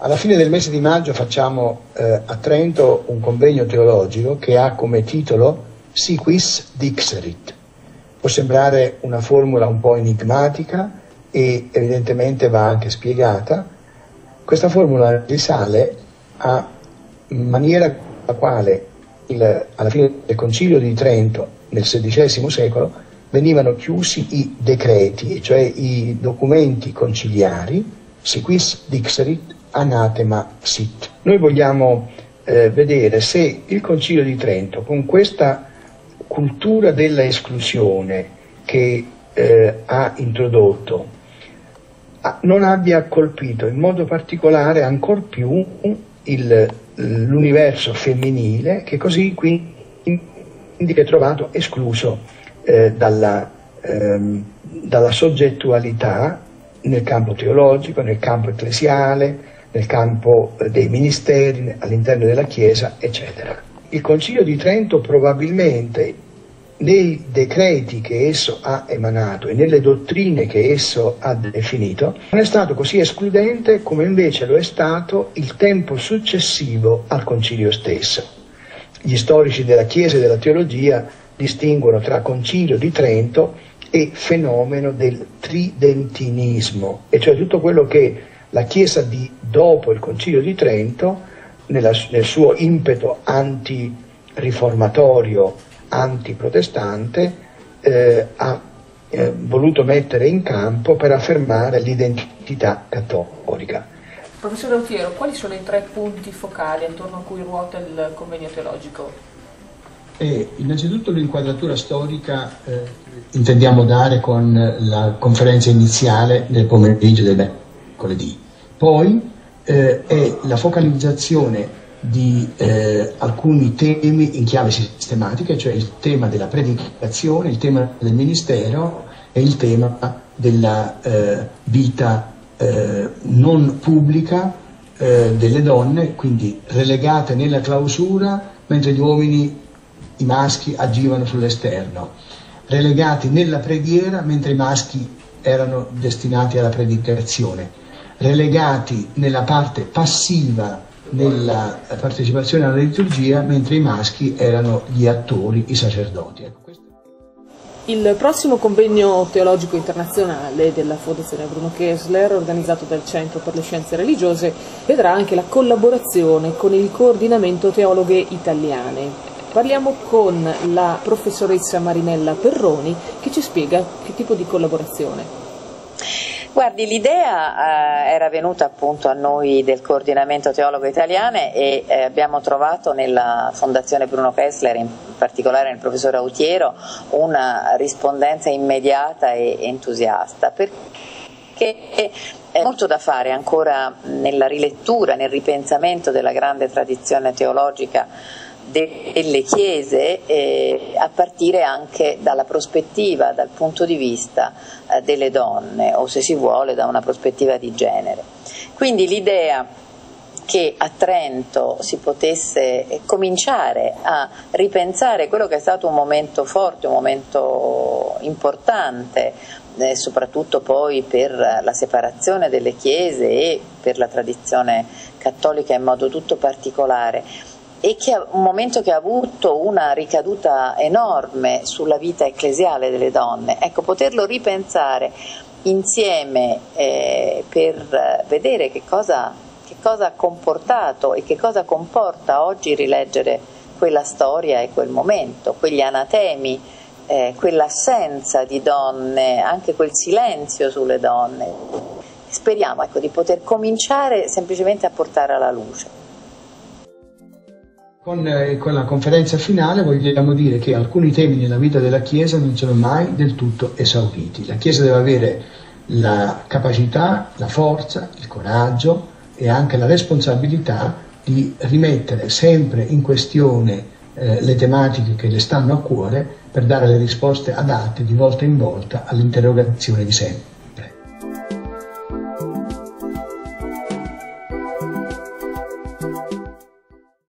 Alla fine del mese di maggio facciamo a Trento un convegno teologico che ha come titolo Siquis Dixerit. Può sembrare una formula un po' enigmatica e evidentemente va anche spiegata. Questa formula risale a maniera con la quale alla fine del Concilio di Trento nel XVI secolo venivano chiusi i decreti, cioè i documenti conciliari, Siquis Dixerit anatema sit. Noi vogliamo vedere se il Concilio di Trento, con questa cultura della esclusione che ha introdotto, non abbia colpito in modo particolare ancor più l'universo femminile, che così quindi è trovato escluso dalla soggettualità nel campo teologico, nel campo ecclesiale, nel campo dei ministeri, all'interno della Chiesa, eccetera. Il Concilio di Trento probabilmente nei decreti che esso ha emanato e nelle dottrine che esso ha definito non è stato così escludente come invece lo è stato il tempo successivo al Concilio stesso. Gli storici della Chiesa e della teologia distinguono tra Concilio di Trento e fenomeno del tridentinismo, e cioè tutto quello che la Chiesa di dopo il Concilio di Trento, nel suo impeto antiriformatorio, antiprotestante, ha voluto mettere in campo per affermare l'identità cattolica. Professor Autiero, quali sono i tre punti focali attorno a cui ruota il convegno teologico? Innanzitutto l'inquadratura storica intendiamo dare con la conferenza iniziale del pomeriggio del mercoledì. Poi è la focalizzazione di alcuni temi in chiave sistematica, cioè il tema della predicazione, il tema del ministero e il tema della vita non pubblica delle donne, quindi relegate nella clausura, mentre gli uomini, i maschi, agivano sull'esterno, relegati nella preghiera mentre i maschi erano destinati alla predicazione, relegati nella parte passiva, nella partecipazione alla liturgia, mentre i maschi erano gli attori, i sacerdoti. Il prossimo convegno teologico internazionale della Fondazione Bruno Kessler, organizzato dal Centro per le Scienze Religiose, vedrà anche la collaborazione con il Coordinamento Teologhe Italiane. Parliamo con la professoressa Marinella Perroni che ci spiega che tipo di collaborazione. Guardi, l'idea era venuta appunto a noi del Coordinamento Teologo Italiane e abbiamo trovato nella Fondazione Bruno Kessler, in particolare nel professor Autiero, una rispondenza immediata e entusiasta, perché c'è molto da fare ancora nella rilettura, nel ripensamento della grande tradizione teologica delle chiese, a partire anche dalla prospettiva, dal punto di vista delle donne, o se si vuole da una prospettiva di genere. Quindi l'idea che a Trento si potesse cominciare a ripensare quello che è stato un momento forte, un momento importante, soprattutto poi per la separazione delle chiese e per la tradizione cattolica in modo tutto particolare, e che è un momento che ha avuto una ricaduta enorme sulla vita ecclesiale delle donne. Ecco, poterlo ripensare insieme per vedere che cosa ha comportato e che cosa comporta oggi rileggere quella storia e quel momento, quegli anatemi, quell'assenza di donne, anche quel silenzio sulle donne. Speriamo, ecco, di poter cominciare semplicemente a portare alla luce. Con la conferenza finale vogliamo dire che alcuni temi nella vita della Chiesa non sono mai del tutto esauriti. La Chiesa deve avere la capacità, la forza, il coraggio e anche la responsabilità di rimettere sempre in questione le tematiche che le stanno a cuore per dare le risposte adatte di volta in volta all'interrogazione di sempre.